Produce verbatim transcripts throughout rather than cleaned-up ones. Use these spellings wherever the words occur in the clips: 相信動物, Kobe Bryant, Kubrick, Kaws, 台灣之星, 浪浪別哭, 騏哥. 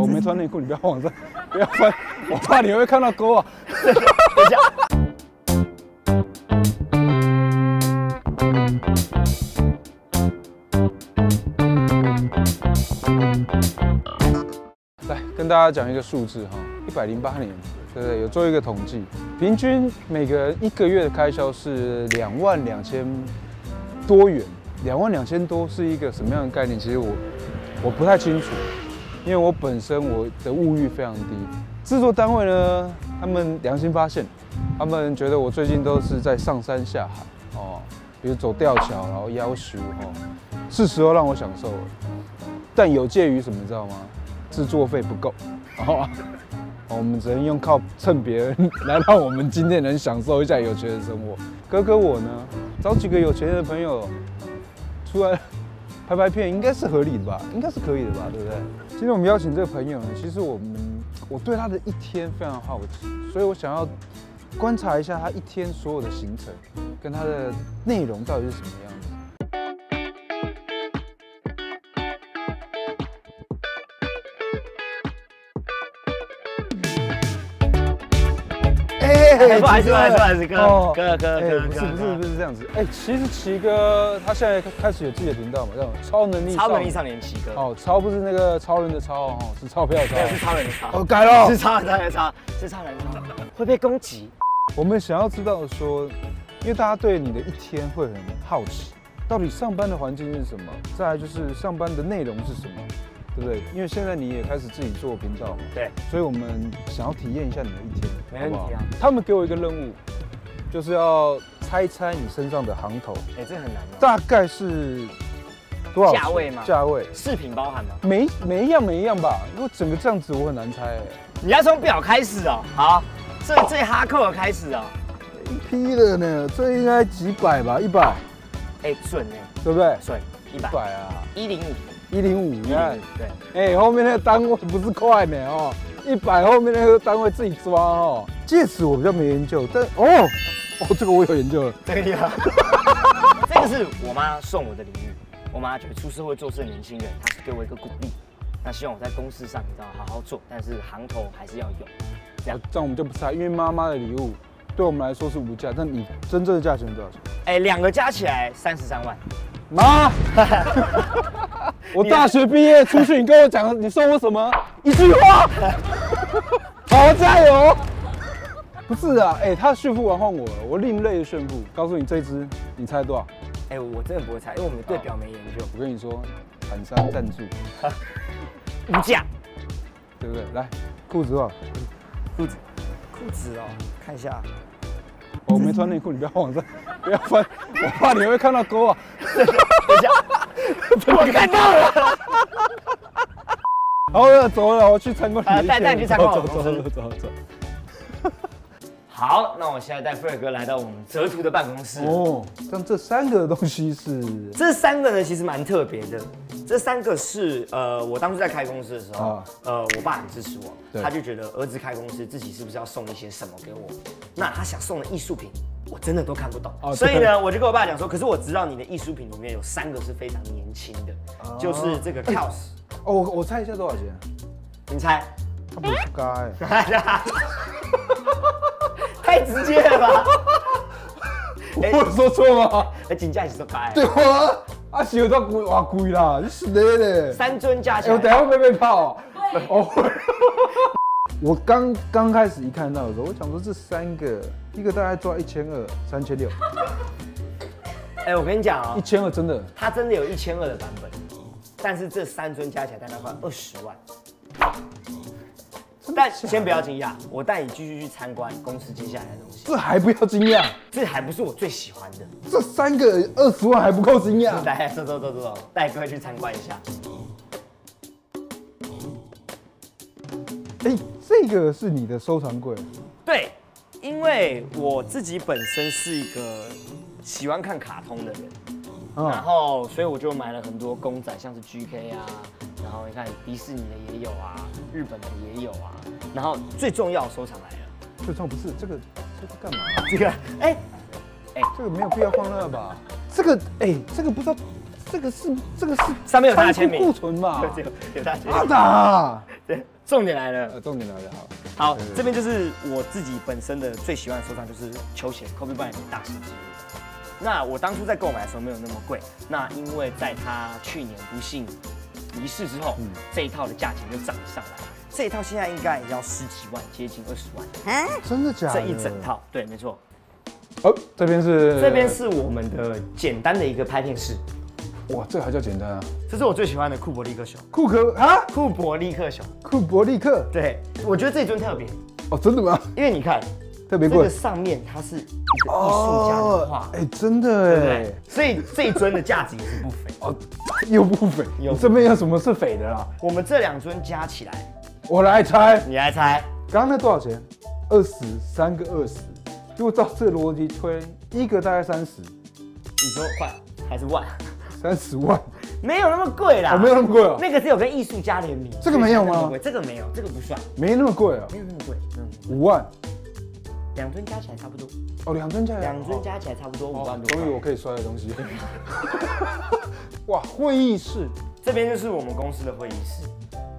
我没穿内裤，你不要往这，不要翻，我怕你会看到沟啊。等一下。来跟大家讲一个数字哈，一百零八年，对不对？有做一个统计，平均每个人一个月的开销是两万两千多元。两万两千多是一个什么样的概念？其实我我不太清楚。 因为我本身我的物欲非常低，制作单位呢，他们良心发现，他们觉得我最近都是在上山下海哦，比如走吊桥，然后要求哦，是时候让我享受了。但有介于什么，你知道吗？制作费不够，哦，我们只能用靠蹭别人来让我们今天能享受一下有钱的生活。哥哥我呢，找几个有钱的朋友出来。 拍拍片应该是合理的吧，应该是可以的吧，对不对？今天我们邀请这个朋友呢，其实我们我对他的一天非常好奇，所以我想要观察一下他一天所有的行程，跟他的内容到底是什么样子。哎，不好意思，不好意思，不好意思，哥，哥，哥，哥，不是不是不是这样子。哎，其实奇哥。 他现在开始有自己的频道嘛，叫超能力超能力少年奇哥。哦，超不是那个超人的超哦，是钞票的钞，是超人的超。哦，改了，是超人的超，是超人的超，会被攻击。我们想要知道说，因为大家对你的一天会很好奇，到底上班的环境是什么？再来就是上班的内容是什么，对不对？因为现在你也开始自己做频道嘛，对。所以我们想要体验一下你的一天，没问题啊。他们给我一个任务，就是要。 猜猜你身上的行头，哎，这很难哦。大概是多少价位吗？价位，饰品包含吗？每每一样每一样吧。如果整个这样子，我很难猜哎。你要从表开始哦，好，最最哈扣的开始哦。一批的呢，这应该几百吧，一百。哎，准哎，对不对？准，一百。一百啊，一零五，一零五，你看，对。哎，后面那个单位不是块呢哦，一百后面那个单位自己抓哦。戒指我比较没研究，但哦。 哦，这个我有研究了。这个厉害，这个是我妈送我的礼物。我妈觉得出社会做事的年轻人，她是给我一个鼓励。那希望我在公司上，你知道，好好做，但是行头还是要有。这样，这样我们就不猜，因为妈妈的礼物对我们来说是无价，但你真正的价钱多少钱？哎，两个加起来三十三万。妈，我大学毕业出去，你跟我讲，你送我什么？一句话，好加油！ 不是啊，哎、欸，他炫富完换我了，我另类的炫富。告诉你这支，你猜多少？哎、欸，我真的不会猜，因为我们对表没研究。我跟你说，厂商赞助，无价，对不对？来，裤子啊，裤子，裤子哦，看一下。我没穿内裤，你不要往上，不要翻，我怕你会看到沟啊。等一下，我看到了。好了，走了，我去参观。啊，带带你去参观。走走走走走。 好，那我现在带Fred哥来到我们哲图的办公室哦。像这三个东西是，这三个呢其实蛮特别的。这三个是呃，我当初在开公司的时候，啊、呃，我爸很支持我，他就觉得儿子开公司，自己是不是要送一些什么给我？那他想送的艺术品，我真的都看不懂。哦、所以呢，我就跟我爸讲说，可是我知道你的艺术品里面有三个是非常年轻的，哦、就是这个 Kaws。哦，我我猜一下多少钱？你猜？他不该。太直接了吧！我说错吗？哎，金价一直都高。对啊，啊，小到贵哇贵啦，你是哪嘞？三尊价钱。我等下会被泡。哦。我刚刚开始一看到的时候，我想说这三个，一个大概抓一千二、三千六。哎，我跟你讲啊，一千二真的，它真的有一千二的版本，但是这三尊加起来大概快二十万。 但先不要惊讶，我带你继续去参观公司接下来的东西。这还不要惊讶，这还不是我最喜欢的。这三个二十万还不够惊讶。来，走走走走走，带各位去参观一下。哎、欸，这个是你的收藏柜？对，因为我自己本身是一个喜欢看卡通的人，哦、然后所以我就买了很多公仔，像是 G K 啊。 然后你看迪士尼的也有啊，日本的也有啊，然后最重要的收藏来了。最重要不是这个，这个干嘛、啊？这个哎哎，这个没有必要放那吧？这个哎、欸，这个不知道，这个是这个是上面有他的签名，库存嘛？有他签名。阿达，对，重点来了，呃、重点来了，好，好，對對對，这边就是我自己本身的最喜欢的收藏，就是球鞋 Kobe Bryant 大型之物。那我当初在购买的时候没有那么贵，那因为在他去年不幸离世之后，嗯、这一套的价钱就涨上来了。 这一套现在应该也要十几万，接近二十万。嗯，真的假的？这一整套，对，没错。哦，这边是这边是我们的简单的一个拍片室。哇，这还叫简单啊？这是我最喜欢的库伯利克熊。库克啊？库伯利克熊。库伯利克。对，我觉得这一尊特别。哦，真的吗？因为你看，特别贵。这个上面它是一个艺术家的画，哎，真的哎。所以这一尊的价值也是不菲。哦，又不菲。有这边有什么是菲的啦？我们这两尊加起来。 我来猜，你来猜，刚刚那多少钱？二十三个二十，如果照这个逻辑推，一个大概三十。你说块还是万？三十万，没有那么贵啦。我、哦、没有那么贵哦。那个是有跟艺术家联名，这个没有吗？这个没有，这个不算，没那么贵哦。没有那么贵，五万，两尊加起来差不多。哦，两尊加起来，两尊加起来差不多五万多。终于我可以摔的东西。哇，会议室，这边就是我们公司的会议室。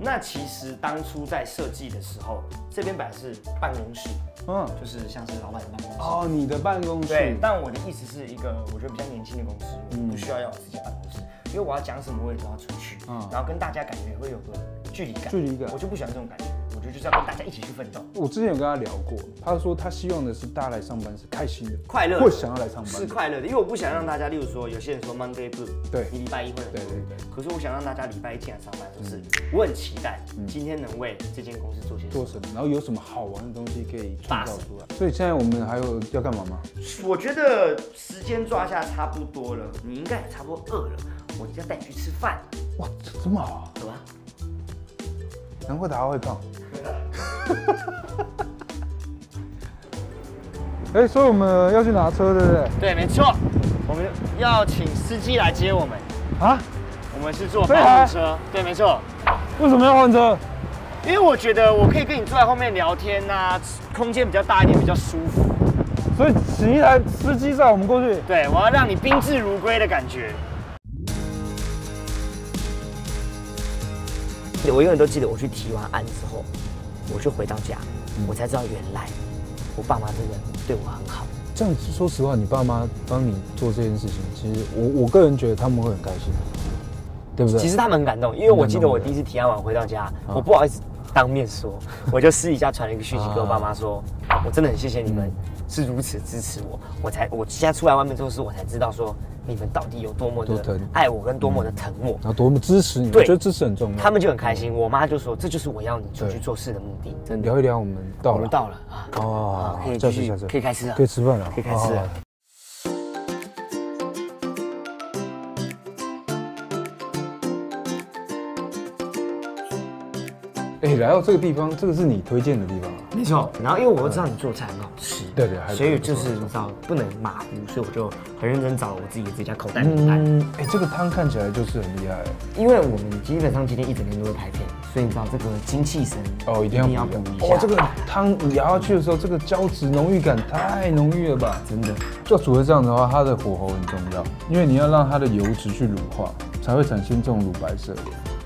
那其实当初在设计的时候，这边本来是办公室，嗯，就是像是老板的办公室哦，你的办公室。对，但我的意思是一个我觉得比较年轻的公司，嗯、我不需要要有自己办公室，因为我要讲什么我也都要出去，嗯、然后跟大家感觉会有个距离感，距离感，我就不喜欢这种感觉，我觉得就是要跟大家一起去奋斗。我之前有跟他聊过，他说他希望的是大家来上班是开心的、快乐，会想要来上班是快乐的，因为我不想让大家，例如说有些人说 Monday Blue， 对，你礼拜一会很，对对对，可是我想让大家礼拜一进来上班就是。嗯 我很期待今天能为这间公司做些做什么，然后有什么好玩的东西可以创造出来。所以现在我们还有要干嘛吗？我觉得时间抓下差不多了，你应该也差不多饿了，我一定要带你去吃饭。哇，这么好啊！走吧。难怪他会胖。哎，所以我们要去拿车，对不对？对，没错。我们要请司机来接我们。啊？我们是坐班车。对，没错。 为什么要换车？因为我觉得我可以跟你坐在后面聊天啊，空间比较大一点，比较舒服。所以请一台司机载我们过去。对，我要让你宾至如归的感觉。我永远都记得，我去提完案之后，我就回到家，嗯、我才知道原来我爸妈真的对我很好。这样说实话，你爸妈帮你做这件事情，其实我我个人觉得他们会很开心。 对不对？其实他们很感动，因为我记得我第一次提案完回到家，啊、我不好意思当面说，我就私底下传了一个讯息给我爸妈说，啊、我真的很谢谢你们是如此支持我，我才我现在出来外面做事，我才知道说你们到底有多么的爱我跟多么的疼我，然后多么支持你。对，我觉得支持很重要。他们就很开心，我妈就说这就是我要你出去做事的目的。真的聊一聊，我们到了，我们到了啊，哦，可以继续，可以开吃了，可以吃饭了，可以开吃了。 哎，来到这个地方，这个是你推荐的地方、啊。没错，然后因为我又知道你做菜很好吃，对对，所以就是你知道不能马虎，所以我就很认真找我自己的这家口袋名单。哎、嗯，这个汤看起来就是很厉害。因为我们基本上今天一整天都会拍片，所以你知道这个精气神哦，一定要补一下。哇、哦，这个汤你咬下去的时候，这个胶质浓郁感太浓郁了吧？真的，就煮成这样的话，它的火候很重要，因为你要让它的油脂去乳化，才会产生这种乳白色。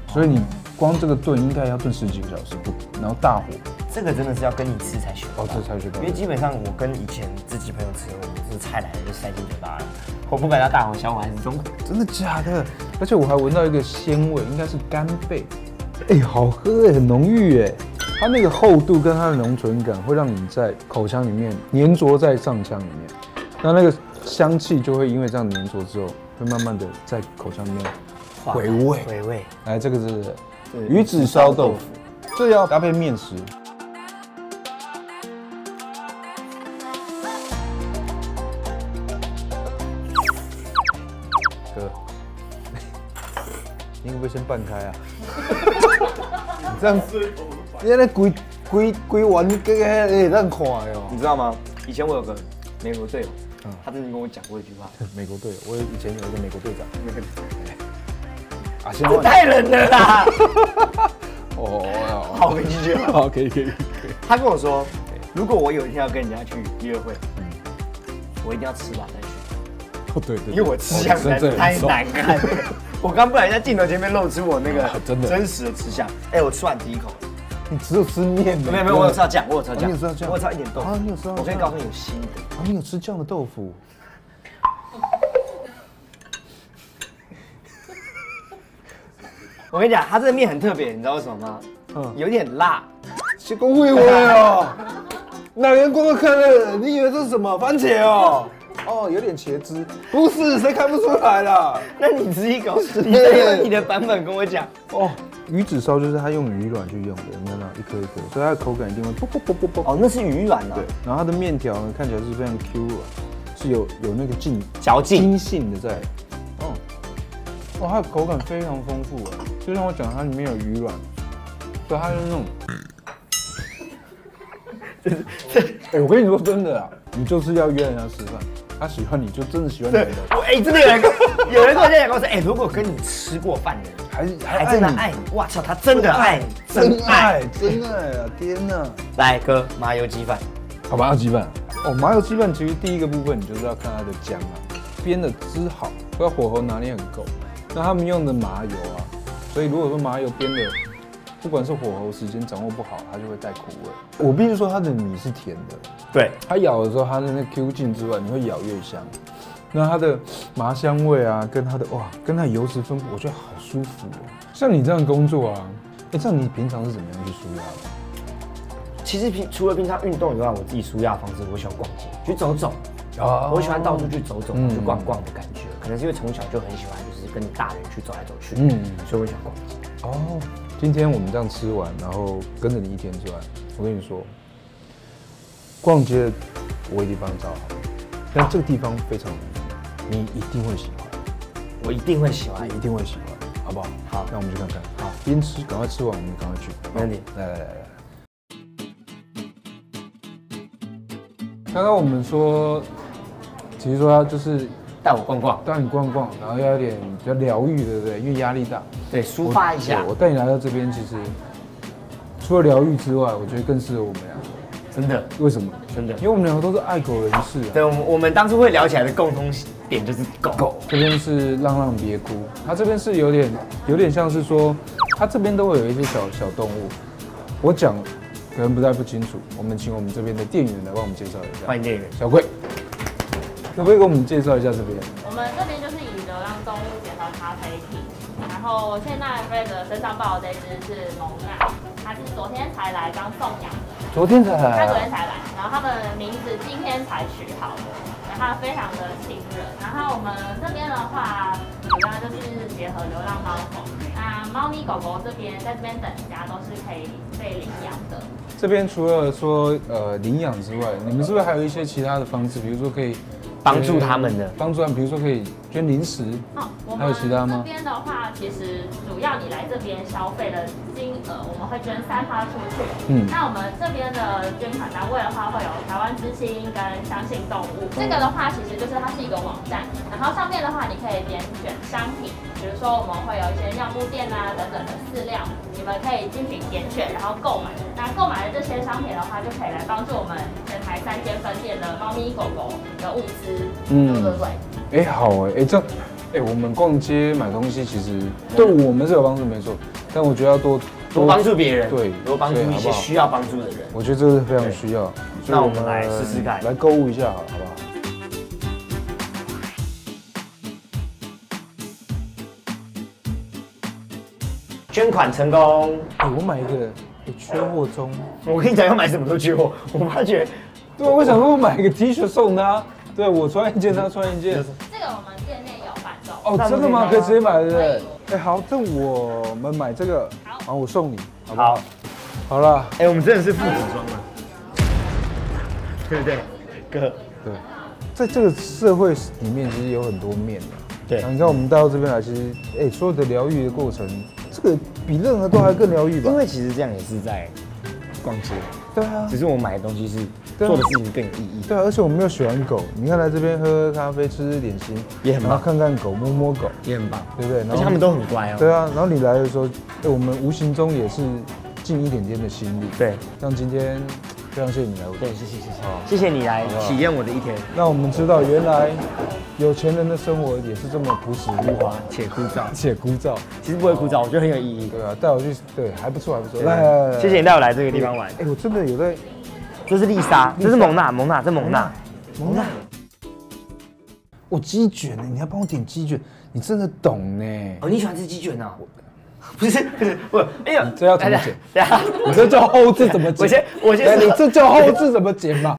所以你光这个炖应该要炖十几个小时不停，然后大火。这个真的是要跟你吃才学到哦，这才学到。因为基本上我跟以前自己朋友吃，我们是菜来了就塞进嘴巴了，我不管它大火小火还是中火。真的假的？而且我还闻到一个鲜味，应该是干贝。哎，好喝哎，很浓郁哎，它那个厚度跟它的浓醇感会让你在口腔里面粘着在上腔里面，那那个香气就会因为这样粘着之后，会慢慢的在口腔里面。 回味，回味。来，这个是鱼子烧豆腐，这要搭配面食。哥，你可不可以先拌开啊？你这样，你那规规规完，这个会让看的哦。你知道吗？以前我有个美国队友，他曾经跟我讲过一句话。美国队友，我以前有一个美国队长。 啊、这太冷了啦！哦，好，我继续。好，可以，可以。他跟我说，如果我有一天要跟人家去约会，嗯，我一定要吃完再去。哦，对对。因为我吃相实在太难看了，我刚不然在镜头前面露出我那个真的真实的吃相。哎，我吃完第一口，你只有吃面的。没有没有，我有吃到酱，我有吃到酱，我有吃到一点豆腐。啊，你有吃到？我可以告诉你有新的。啊，你有吃酱的豆腐？我跟你讲，它这个面很特别，你知道为什么吗？嗯，有点辣。是公会味哦。哪个人光看了？你以为这是什么番茄哦？ 哦，有点茄汁，不是，谁看不出来啦？那你自己搞事，你用你的版本跟我讲。哦，鱼子烧就是它用鱼卵去用的，你看到一颗一颗，所以它的口感一定会啵啵啵啵啵。哦，那是鱼卵啊。对，然后它的面条呢，看起来是非常 Q 软，是有有那个劲嚼劲筋性的在。哦，哦，它的口感非常丰富啊，就像我讲，它里面有鱼卵，所以它是那种。 哎，我跟你说真的啊，你就是要约人家吃饭，他喜欢你就真的喜欢你的。我哎，真的有人有人跟我讲过说，哎，如果跟你吃过饭的人，还还真的爱你，哇操，他真的爱你，真爱真爱啊！天哪！来哥，麻油鸡饭，好，麻油鸡饭。哦，麻油鸡饭其实第一个部分你就是要看它的姜啊，煸的汁好，要火候拿捏很够。那他们用的麻油啊，所以如果说麻油煸的。 不管是火候时间掌握不好，它就会带苦味。我必须说，它的米是甜的，对，它咬的时候，它的那 Q 劲之外，你会咬越香。那它的麻香味啊，跟它的哇，跟它的油脂分布，我觉得好舒服哦。像你这样工作啊，哎，这样你平常是怎么样去舒压的？其实平除了平常运动以外，我自己舒压的方式，我喜欢逛街，去走走。 Oh, 我喜欢到处去走走，嗯、去逛逛的感觉，可能是因为从小就很喜欢，就是跟大人去走来走去，嗯，所以我喜欢逛街。哦，今天我们这样吃完，然后跟着你一天之外，我跟你说，逛街我一定帮你找好，但这个地方非常有名，你一定会喜欢，我一定会喜欢，一定会喜欢，好不好？好，那我们去看看。好，边吃赶快吃完，我们赶快去。没问题。来来来来。 刚刚我们说，其实说他就是带我逛逛，带你逛逛，然后要有点比较疗愈，对不对？因为压力大，对，抒发一下。我带你来到这边，其实除了疗愈之外，我觉得更适合我们俩。真的？为什么？真的？因为我们两个都是爱狗人士、啊。对，我们我们当初会聊起来的共通点就是狗。狗这边是浪浪别哭，它这边是有点有点像是说，它这边都会有一些小小动物。我讲。 可能不太不清楚，我们请我们这边的店员来帮我们介绍一下。欢迎店员小贵，可不可以给我们介绍一下这边？我们这边就是以流浪动物减少咖啡厅，然后现在 Fred 身上抱的这只是蒙娜，它是昨天才来刚送养的。昨天才来、啊？它昨天才来，然后它的名字今天才取好的，然后它非常的亲人。然后我们这边的话，主要就是结合流浪猫狗。 那猫咪狗狗这边，在这边等家都是可以被领养的。这边除了说呃领养之外，你们是不是还有一些其他的方式？比如说可以帮助他们的，帮助他们，比如说可以捐零食。哦，我们这边的话，其实主要你来这边消费的金额，我们会捐三趴出去。嗯，那我们这边的捐款单位的话，会有台湾之星跟相信动物。这个的话，其实就是它是一个网站，然后上面的话，你可以点选商品。 比如说，我们会有一些尿布店啊等等的饲料，你们可以进行点选，然后购买。那购买的这些商品的话，就可以来帮助我们全台三间分店的猫咪狗狗的物资，嗯，对不对？哎，好哎，哎这，哎我们逛街买东西其实对我们是有帮助没错，但我觉得要多多帮助别人，对，多帮助一些需要帮助的人。我觉得这是非常需要。那我们来试试看，来购物一下，好不好？ 捐款成功！哎、欸，我买一个，欸、缺货中。我跟你讲，要买什么都缺货。我发觉，对，我想说我买一个 T 恤送他，对我穿一件，他穿一件。这个我们店内有贩售。哦，真的吗？可以直接买，对不对？哎，好，这我们买这个，好，我送你，好不好？好了，哎、欸，我们真的是父子装啊，对不对？哥，对，在这个社会里面，其实有很多面的。对，你看我们带到这边来，其实，哎、欸，所有的疗愈的过程。 这个比任何都还更疗愈吧，因为其实这样也是在逛街，对啊，只是我买的东西是做的事情更有意义，对啊，而且我们又喜欢狗，你看来这边喝喝咖啡、吃吃点心也很棒，然后看看狗、摸摸狗也很棒，对不对？而且他们都很乖哦，对啊，然后你来的时候，哎，我们无形中也是尽一点点的心力，对，像今天非常谢谢你来，对，谢谢谢谢，谢谢你来体验我的一天。那我们知道，原来有钱人的生活也是这么朴实无华且枯燥，且枯燥。其实不会枯燥，我觉得很有意义。对啊，带我去，对，还不错，还不错。来，谢谢你带我来这个地方玩。哎，我真的有在。这是丽莎，这是蒙娜，蒙娜，这蒙娜，蒙娜。我鸡卷呢？你要帮我点鸡卷，你真的懂呢。哦，你喜欢吃鸡卷啊？ 不是不是不，哎呀，这要怎么剪？你这叫后置怎么剪？我先我先，你这叫后置怎么剪嘛？